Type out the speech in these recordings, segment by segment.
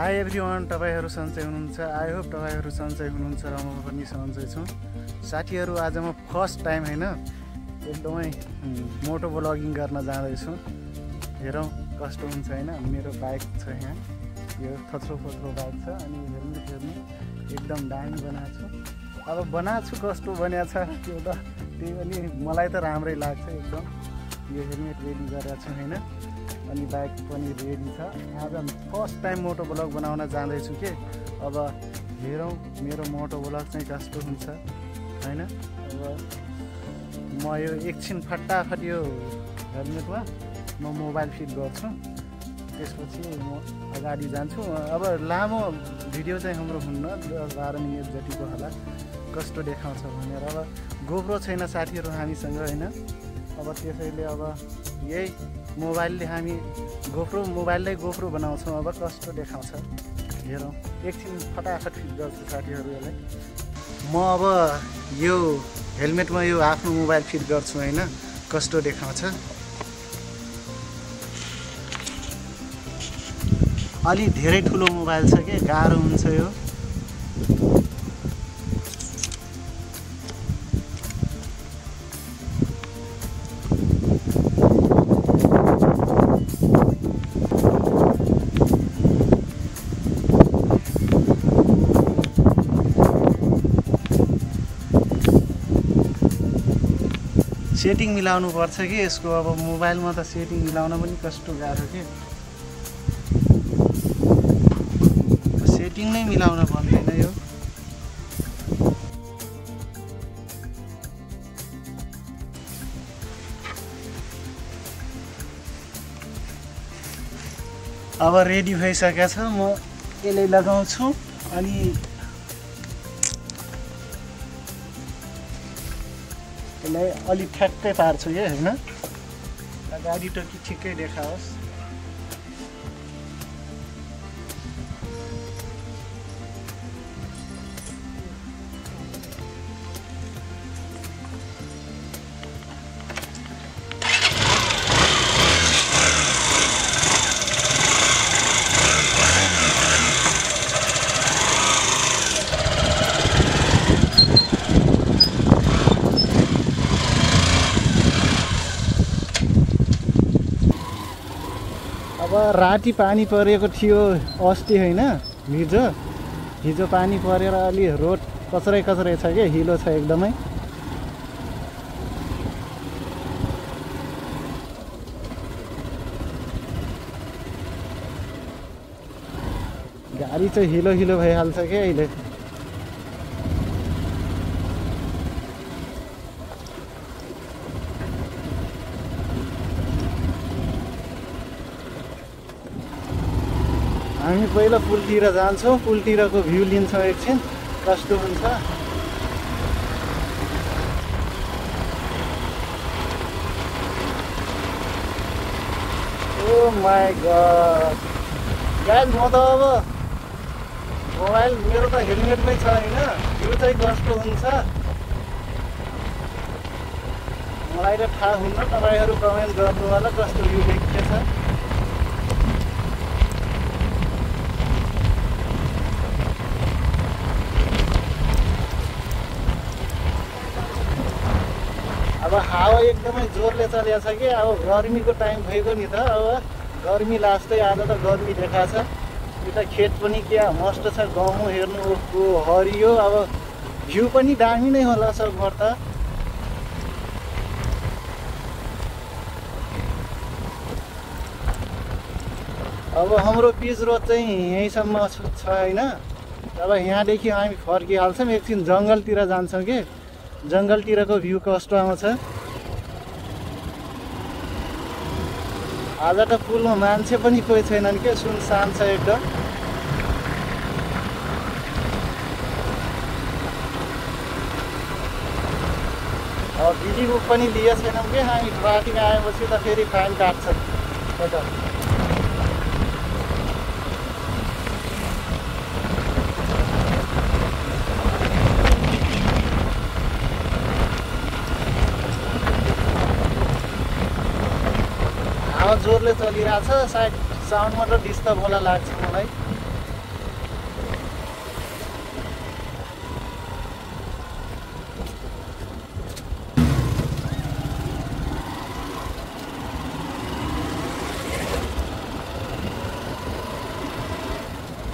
High everyone, तपाईहरू सन्चै हुनुहुन्छ। आई होप तपाईहरू सन्चै हुनुहुन्छ र म पनि सन्चै छु। साथीहरू, आज म फर्स्ट टाइम हैन एकदमै मोटो ब्लगिङ गर्न जाँदैछु। हेरौँ कस्तो हुन्छ हैन। मेरो बाइक छ यहाँ, यो थत्रो फत्रो बाइक छ अनि हेर्नु एकदम दामी बनाएको छु। अब बनाएको छु कस्तो बनाएको छ त्यो त, त्यही पनि मलाई त राम्रै लाग्छ एकदम। यो हेलमेट रेडी गरेको छु हैन, अनि बाइक पनि रेडी छ। आज फर्स्ट टाइम मोटो ब्लग बनाउन जाँदैछु के। अब हेरौँ मेरो मोटो ब्लग चाहिँ कस्तो हुन्छ हैन। अब म यो एकछिन फटाफट यो हेलमेटमा म मोबाइल फिट गर्छु, त्यसपछि म अगाडि जान्छु। अब लामो भिडियो चाहिँ हाम्रो हुन्न, 12 मिनट जतिको होला, कस्तो देखाउँछ भनेर। अब गोप्रो छैन साथीहरू हामीसँग हैन, अब त्यसैले अब यही मोबाइलले हामी गोप्रो बनाउँछौँ। अब कस्तो देखाउँछ हेरौँ, एकछिन फटाफट फिट गर्छु साथीहरू यसलाई। म अब यो हेलमेटमा यो आफ्नो मोबाइल फिट गर्छु हैन, कस्तो देखाउँछ। अलि धेरै ठुलो मोबाइल छ के, गाह्रो हुन्छ यो। सेटिङ मिलाउनु पर्छ कि यसको। अब मोबाइलमा त सेटिङ मिलाउन पनि कस्तो गाह्रो के, सेटिङ नै मिलाउन पर्दैन यो। अब रेडी भइसकेको छ, म यसलाई लगाउँछु अनि यसलाई अलि ठ्याक्कै पार्छु के हैन, गाडी टोकी ठिकै देखाओस्। राति पानी परेको थियो अस्ति हैन, हिजो पानी परेर अलि रोड कचरै छ के, हिलो छ एकदमै। गाडी चाहिँ हिलो भइहाल्छ के अहिले। हामी पहिला पुलतिर जान्छौँ, पुलतिरको भ्यू लिन्छौँ एकछिन कस्तो हुन्छ। ओ माय गॉड गाइस, म त अब मोबाइल मेरो त हेलमेटमै छ हैन, यो चाहिँ कस्तो हुन्छ मलाई त थाहा हुन्न। तपाईँहरू कमेन्ट गर्नु होला कस्तो भ्यू देखिन्छ। अब हावा एकदमै जोरले चलेको छ कि, अब गर्मीको टाइम भएको नि त। अब गर्मी लास्टै, आज त गर्मी देखाएको छ। यता खेत पनि क्या मस्त छ, गहुँ हेर्नु ओहो हरियो। अब भ्यू पनि दामी नै होला सकभर त। अब हाम्रो पिच रोड चाहिँ यहीँसम्म छ हैन। अब यहाँदेखि हामी फर्किहाल्छौँ, एकछिन जङ्गलतिर जान्छौँ कि, जङ्गलतिरको भ्यू कस्तो आउँछ। आज त पुलमा मान्छे पनि कोही छैनन् के, सुनसान छ एकदम। अब भिडी बुक पनि लिएको छैनौँ कि हामी, बाटीमा आएपछि त फेरि फाइन काट्छन्। जोरले चलिरहेछ, सायद साउन्डमा त डिस्टर्ब होला लाग्छ मलाई।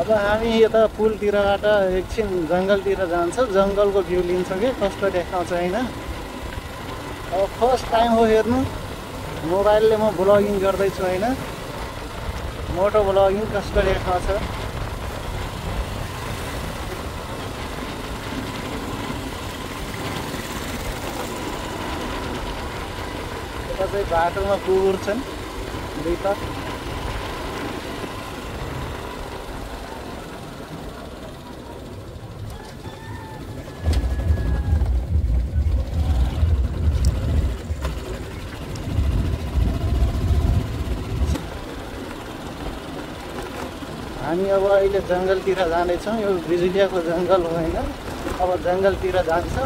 अब हामी यता पुलतिरबाट एकछिन जङ्गलतिर जान्छ, जङ्गलको भ्यू लिन्छ कि कस्तो देखाउँछ हैन। अब फर्स्ट टाइम हो हेर्नु, मोबाइलले म ब्लगिङ गर्दैछु हैन, मोटो ब्लगिङ कस्तो देखाउँछ। यता चाहिँ बाटोमा कुकुर छन् दुईटा। हामी अब अहिले जङ्गलतिर जाँदैछौँ, यो बिजुलियाको जङ्गल होइन, अब जङ्गलतिर जान्छ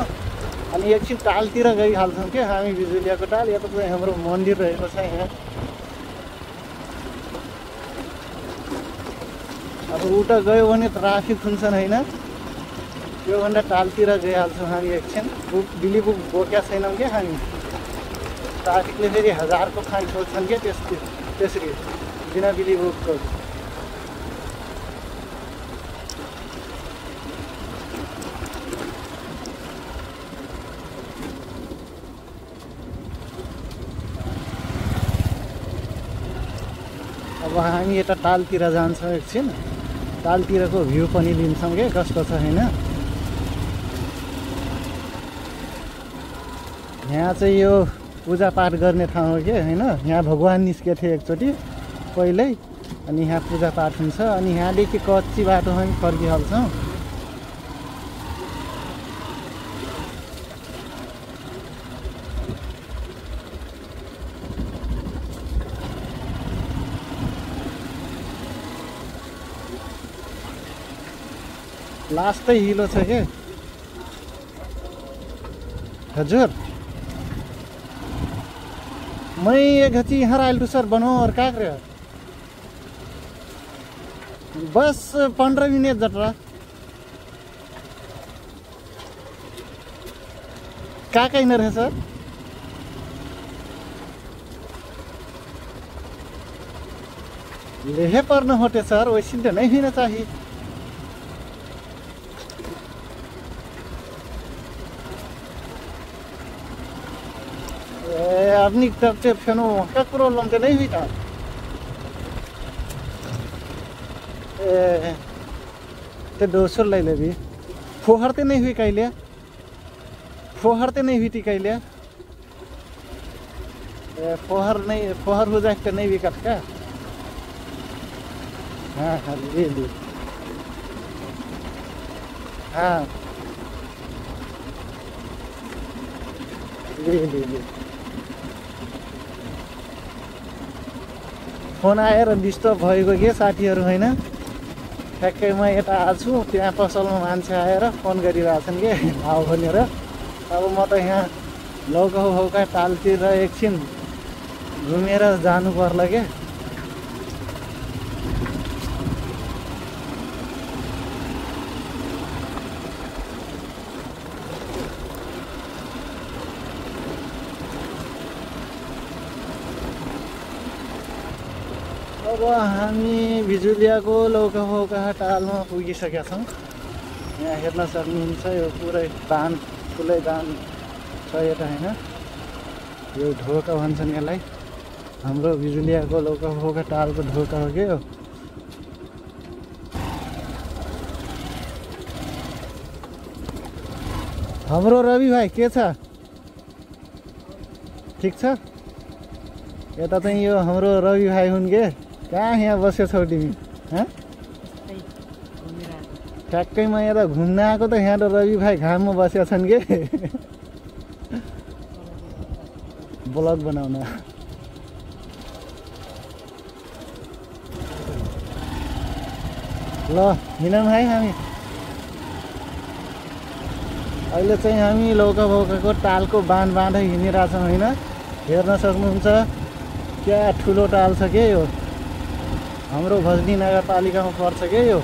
अनि एकछिन टालतिर गइहाल्छौँ क्या हामी। बिजुलियाको टाल यहाँ चाहिँ हाम्रो मन्दिर रहेको छ यहाँ। अब उता गयो भने ट्राफिक हुन्छन् होइन, योभन्दा टालतिर गइहाल्छौँ हामी एकछिन। बुक बिली बुक बोकेका छैनौँ क्या हामी, ट्राफिकले फेरि हजारको फाइन खोज्छन् क्या त्यसरी बिना बिली बुकको। अब हामी यता टालतिर जान्छौँ एकछिन, टालतिरको भ्यू पनि लिन्छौँ क्या कस्तो छ हैन। यहाँ चाहिँ यो पूजापाठ गर्ने ठाउँ हो क्या हैन, यहाँ भगवान निस्केको थिए एकचोटि पहिल्यै अनि यहाँ पूजापाठ हुन्छ। अनि यहाँदेखि कच्ची बाटो हामी फर्किहाल्छौँ। लास्ट हिलो छ के हजुर, मैं एक हची यहाँ आएल सर बनाऊ और क्या कर बस 15 मिनट जटरा क्या कहना रहे सर। लेहे पर न होते सर, वैसे तो नहीं होना चाहिए। अपनी तरफ से फेनो क्या करो लम्बे नहीं हुई था। तो 200 ले ले भी फोहरते नहीं हुई कहिले, फोहरते नहीं हुई थी कहिले, फोहर नहीं, फोहर हो जाए तो नहीं विकट क्या। हाँ हाँ ले ले, हाँ ले ले ले। फोन आएर डिस्टर्ब भएको के साथीहरु हैन, ठ्याक्कै म यता आछु त्यहाँ पसलमा मान्छे आएर फोन गरिरहेछन् के आऊ भनेर। अब म त यहाँ लौकाउ हौका टालतिर एकछिन घुमेर जानु पर्ला के। अब हामी बिजुलियाको लौकाफौका टालमा पुगिसकेका छौँ। यहाँ हेर्न सक्नुहुन्छ यो पुरै बाँध, ठुलै बाँध छ यता होइन, यो ढोका भन्छन् यसलाई, हाम्रो बिजुलियाको लौकाफौका टालको ढोका हो क्या। हाम्रो रवि भाइ के छ, ठिक छ। यता चाहिँ यो हाम्रो रवि भाइ हुन् के, कहाँ यहाँ बसे छौ तिमी। ठ्याक्कै म यहाँ घुम्न आएको त यहाँ त रवि भाइ घाममा बसेका छन् के ब्लग बनाउन। ल हिँडौँ है हामी। अहिले चाहिँ हामी लौका भौकाको टालको बाँधै हिँडिरहेछौँ होइन। हेर्न सक्नुहुन्छ क्या ठुलो टाल छ के यो, हाम्रो भजनी नगरपालिकामा पर्छ के यो।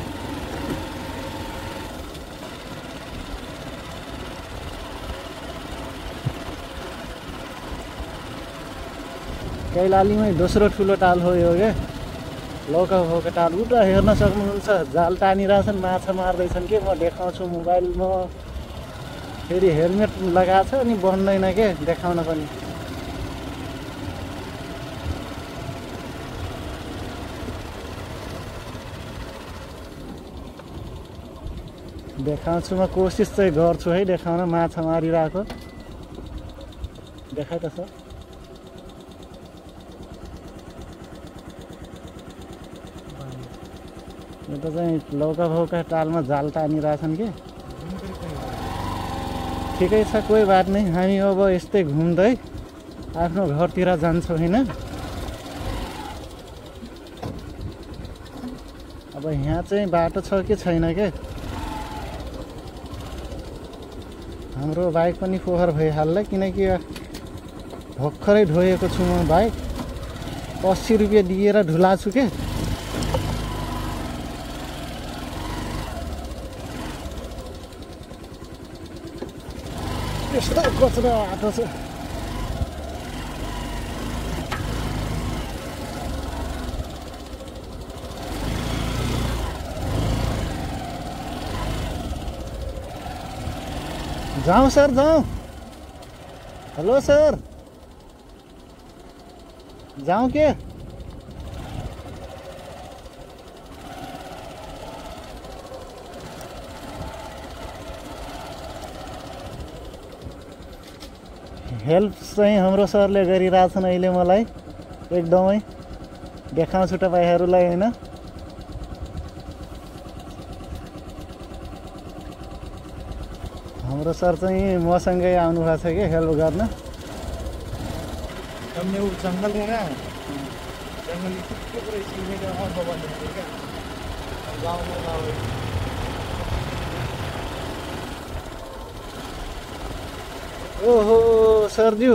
कैलालीमै दोस्रो ठुलो टाल हो यो के, लौका फोकटा उल्टा हेर्न सक्नुहुन्छ। जाल तानिरहेछन्, माछा मार्दैछन् के म देखाउँछु मोबाइलमा। फेरि हेलमेट लगाछ अनि बन्दैन के देखाउन पनि। देखाउँछु म, कोसिस चाहिँ गर्छु है देखाउन। माछा मारिरहेको देखाइ त छ। यो त चाहिँ लौका भौका तालमा जाल तानिरहेछन् कि। ठिकै छ, कोही बात नै। हामी अब यस्तै घुम्दै आफ्नो घरतिर जान्छौँ हैन। अब यहाँ चाहिँ बाटो छ कि छैन के। हाम्रो बाइक पनि फोहोर भइहाल्ला किनकि भर्खरै धोएको छु म बाइक। 80 रुपैयाँ दिएर धुला छु के। यस्तो कचरा आएको छ। जाऊ सर, जाऊ। हेलो सर, जाऊ के। हेल्प चाहिँ हाम्रो सरले गरिरहेछन् अहिले मलाई। एकदमै देखाउँछु तपाईहरूलाई हैन। हाम्रो सर चाहिँ मसँगै आउनु भएको छ के हेल्प गर्न। तम्ने जंगल रे ना जंगल के पुरै सिमेन्ट अन बन्द हुन्छ के गाउँमा गाउँ। ओहो सरज्यू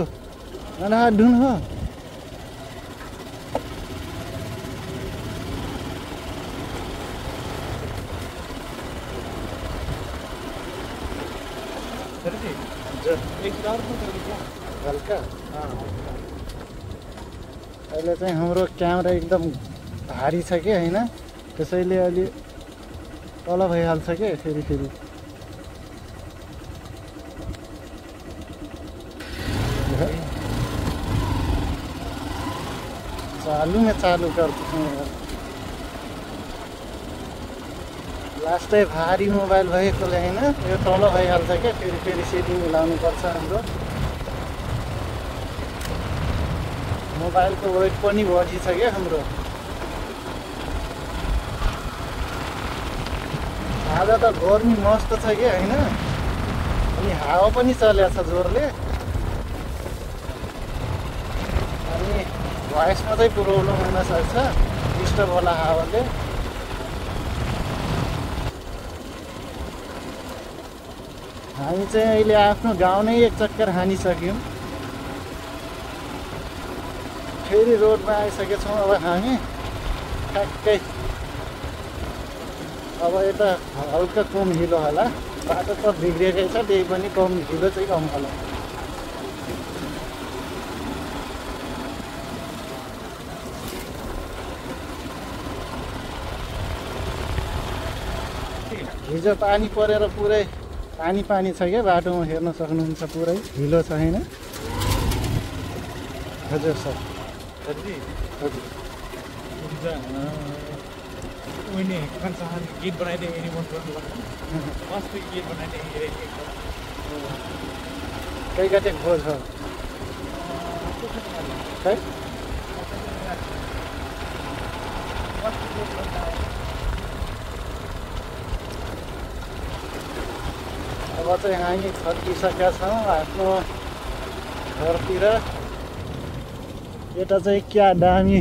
अना ढुन हो। सरजी एक दार को कर दिया हल्का। हां अहिले चाहिँ हाम्रो क्यामेरा एकदम भारी छ के हैन। त्यसैले अलि तल भइहाल्छ के। फेरि चालू में चालू करते हैं। लास्ट टाइम भारी मोबाइल भाई को लेना ये तल भइहाल्छ के। फेरि सेटिङ मिलाउनु पर्छ। हाम्रो मोबाइल को वेट पनि बढी छ के। हाम्रो आज त गर्मी मस्त छ के हैन। अनि हावा पनि चलेछ जोरले। भोइस में चाहिँ प्रब्लम हुन सक्छ, डिस्टर्ब होला हावाले। हामी चाहिँ अहिले आफ्नो गाउँ नै एक चक्कर हानिसक्यौँ। फेरि रोडमा आइसकेछौँ। अब हामी ठ्याक्कै अब यता हल्का कम हिलो होला। बाटो त बिग्रेकै छ, त्यही पनि कम हिलो चाहिँ कम होला। हिजो पानी परेर पुरै पानी पानी छ क्या बाटोमा। हेर्न सक्नुहुन्छ पुरै हिलो छ हैन। हजुर सर। हजुर हजुर उनी कन्सान गीत बनाइदे एनी मन पर्छ। मस्त गीत बनाइदे एरे के कई गते भोज हो है। अब चाहिँ हामी फर्किसकेका छौँ आफ्नो घरतिर। यता चाहिँ क्या दामी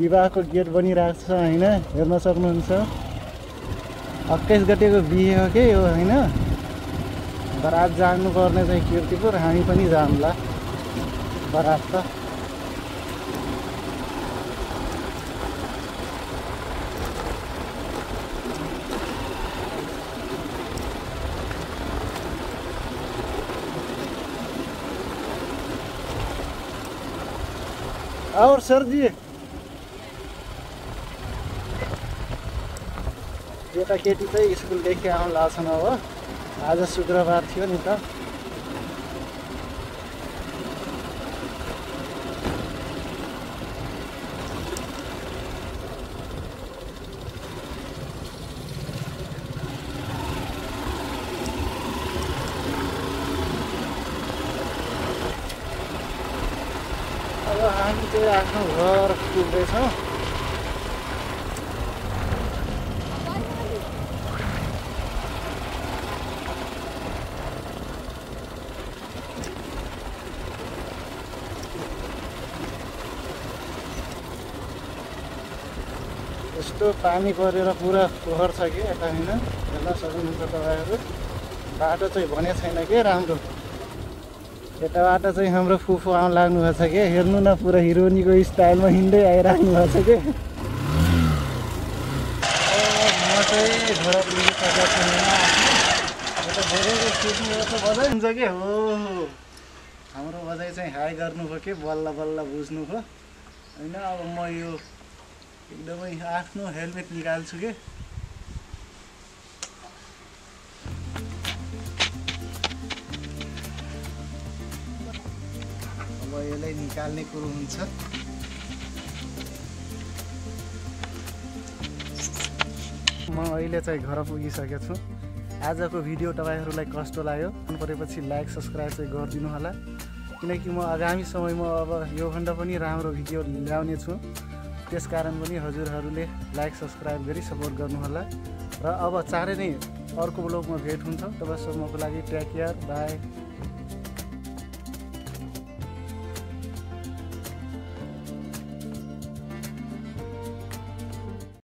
विवाहको गेट बनिरहेको छ हैन। हेर्न सक्नुहुन्छ 21 गतेको बिहे हो के यो हैन। बरात जानुपर्ने चाहिँ कीर्तिपुर। हामी पनि जाउँला बरात त। और सर जी एता केटी चाहिँ स्कुल देखि आउन लाग्छन् हो। आज शुक्रबार थियो नि त। अब हामी चाहिँ आफ्नो घर पुग्दैछौँ। यस्तो पानी परेर पूरा फोहर छ कि यता हैन हेर्न सक्नुहुन्छ तपाईहरु। बाटो चाहिँ भने छैन के राम्रो। यताबाट चाहिँ हाम्रो फुफू आउन लाग्नु भएको छ के। हेर्नु न पुरा हिरोनीको स्टाइलमा हिँड्दै आइराख्नु भएको छ के। म चाहिँ घोडा पुगिसकेको छैन। यता धेरै सिक्नु जस्तो बजाइ हुन्छ के हो। हाम्रो बजाइ चाहिँ हाई गर्नु भयो के बल्ल बल्ल बुझ्नु भयो हैन। अब म यो एकदमै आफ्नो हेलमेट निकाल्छु के। अब यसलाई निकाल्ने कुरो हुन्छ। म अहिले चाहिँ घर पुगिसकेको छु। आजको भिडियो तपाईहरुलाई कस्तो लाग्यो मन परेपछि लाइक सब्स्क्राइब चाहिँ गरिदिनु होला, किनकि म आगामी समयमा अब यो भन्दा पनि राम्रो भिडियो ल्याउने छु। त्यसकारण पनि हजुरहरूले लाइक सब्स्क्राइब गरी सपोर्ट गर्नुहोला र अब चाँडै नै अर्को ब्लगमा भेट हुन्छ। तबसम्मको लागि टेक केयर, बाय।